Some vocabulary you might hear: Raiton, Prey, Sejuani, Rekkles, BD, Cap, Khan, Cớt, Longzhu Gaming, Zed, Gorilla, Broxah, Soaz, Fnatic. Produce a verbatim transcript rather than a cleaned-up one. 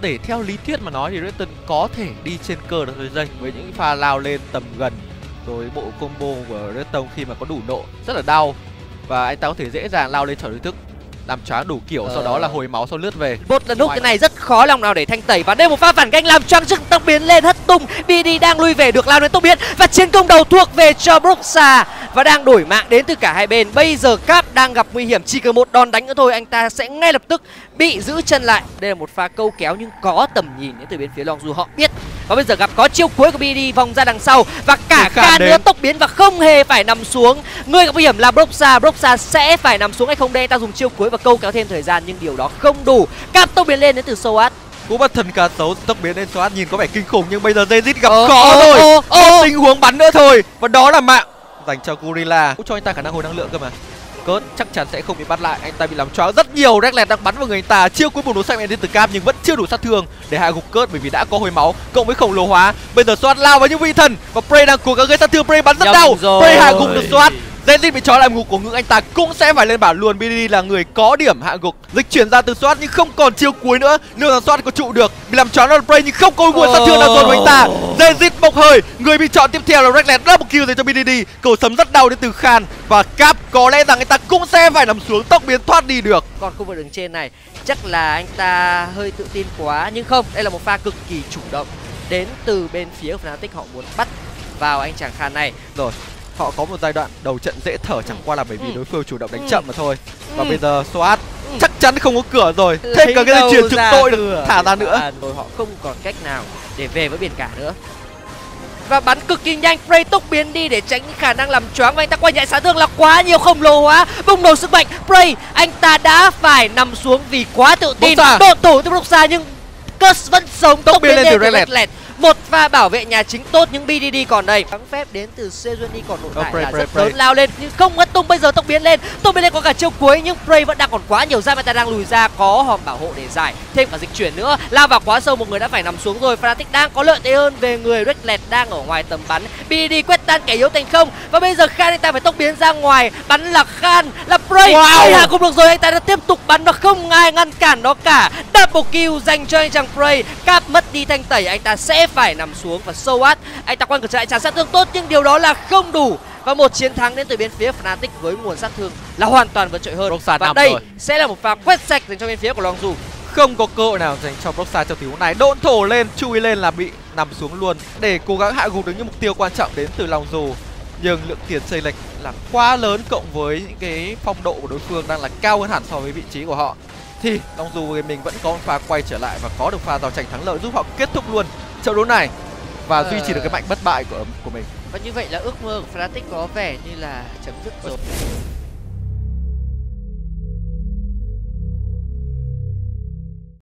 để theo lý thuyết mà nói thì Raiton có thể đi trên cờ được rồi danh với những pha lao lên tầm gần. Rồi bộ combo của Raiton khi mà có đủ độ rất là đau. Và anh ta có thể dễ dàng lao lên chọn đối thức, làm choáng đủ kiểu, ờ. sau đó là hồi máu sau lướt về. Bot là lúc cái này rất khó lòng nào để thanh tẩy. Và đây một pha phản canh làm choáng trực tốc biến lên hất tung. bê đê đang lui về được lao đến tốc biến. Và chiến công đầu thuộc về cho Broxah. Và đang đổi mạng đến từ cả hai bên. Bây giờ Cap đang gặp nguy hiểm. Chỉ cần một đòn đánh nữa thôi anh ta sẽ ngay lập tức bị giữ chân lại. Đây là một pha câu kéo nhưng có tầm nhìn đến từ bên phía Longzhu, họ biết. Và bây giờ gặp có chiêu cuối của bê đê vòng ra đằng sau. Và cả Khan nữa tốc biến và không hề phải nằm xuống. Người gặp nguy hiểm là Broxah. Broxah sẽ phải nằm xuống hay không đây. Ta dùng chiêu cuối và câu kéo thêm thời gian nhưng điều đó không đủ. Cap tốc biến lên đến từ Soaz. Cú bật thần cá sấu tốc biến lên Soaz nhìn có vẻ kinh khủng nhưng bây giờ Zed gặp ờ, khó ờ, rồi. Ờ, ờ. Tình huống bắn nữa thôi. Và đó là mạng dành cho Gorilla. Cũng cho anh ta khả năng hồi năng lượng cơ mà. Cớt chắc chắn sẽ không bị bắt lại. Anh ta bị làm choáng rất nhiều. Rekkles đang bắn vào người anh ta. Chiêu cuối cùng đối xanh đến từ Cap nhưng vẫn chưa đủ sát thương để hạ gục Cớt bởi vì đã có hồi máu cộng với khổng lồ hóa. Bây giờ Soaz lao vào những vị thần và Prey đang cố gắng gây sát thương. Prey bắn rất Nhâm đau rồi. Prey hạ gục được Soaz. Zed bị trói lại gục của ngữ, anh ta cũng sẽ phải lên bản luôn. bê đê là người có điểm hạ gục. Dịch chuyển ra từ Soaz nhưng không còn chiêu cuối nữa. Liệu rằng Soaz có trụ được? Bị làm choáng là Prey nhưng không có nguồn sát thương nào còn với anh ta. Zed bốc hơi. Người bị chọn tiếp theo là Rekkles, double kill dành cho bê đê. Cầu sấm rất đau đến từ Khan và Cap có lẽ rằng anh ta cũng sẽ phải nằm xuống tốc biến thoát đi được. Còn khu vực đứng trên này chắc là anh ta hơi tự tin quá nhưng không. Đây là một pha cực kỳ chủ động đến từ bên phía của Fnatic, họ muốn bắt vào anh chàng Khan này rồi. Họ có một giai đoạn đầu trận dễ thở chẳng qua là bởi vì đối phương chủ động đánh chậm mà thôi. Và bây giờ Soaz chắc chắn không có cửa rồi. Thêm cả cái dây chuyền trực tội được thả ra nữa. Rồi họ không còn cách nào để về với biển cả nữa. Và bắn cực kỳ nhanh, Prey tốc biến đi để tránh khả năng làm choáng. Và anh ta quay lại sát thương là quá nhiều khổng lồ hóa. Bùng nổ sức mạnh, Prey anh ta đã phải nằm xuống vì quá tự tin. Độn thủ tiếp tục xa nhưng Cớt vẫn sống, tốc biến lên từ Rekkles. Một pha bảo vệ nhà chính tốt nhưng bê đê còn đây. Thắng phép đến từ Sejuani còn nội tại là rất lớn, lao lên nhưng không hất tung. Bây giờ tốc biến lên, tốc biến lên có cả chiêu cuối nhưng Prey vẫn đang còn quá nhiều giáp, anh ta đang lùi ra có hòm bảo hộ để giải, thêm cả dịch chuyển nữa, lao vào quá sâu, một người đã phải nằm xuống rồi. Fnatic đang có lợi thế hơn về người, Rekkles đang ở ngoài tầm bắn. bê đê quét tan kẻ yếu thành không và bây giờ Khan anh ta phải tốc biến ra ngoài, bắn là Khan là Prey. Wow. Hạ cũng được rồi, anh ta đã tiếp tục bắn và không ai ngăn cản đó cả. Double kill dành cho anh chàng Prey. Cap mất đi thanh tẩy, anh ta sẽ phải nằm xuống và Soaz anh ta quay ngược lại trả sát thương tốt nhưng điều đó là không đủ. Và một chiến thắng đến từ bên phía Fnatic với nguồn sát thương là hoàn toàn vượt trội hơn. Broxah và đây rồi. Sẽ là một pha quét sạch dành cho bên phía của Longzhu. Không có cơ hội nào dành cho Broxah trong tình huống này. Độn thổ lên, chú ý lên là bị nằm xuống luôn để cố gắng hạ gục được những mục tiêu quan trọng đến từ Longzhu. Nhưng lượng tiền chênh lệch là quá lớn cộng với những cái phong độ của đối phương đang là cao hơn hẳn so với vị trí của họ. Thì Longzhu Gaming vẫn có một pha quay trở lại và có được pha giao tranh thắng lợi giúp họ kết thúc luôn trận đấu này và duy trì được cái mạnh bất bại của của mình. Và như vậy là ước mơ của Fnatic có vẻ như là chấm dứt rồi.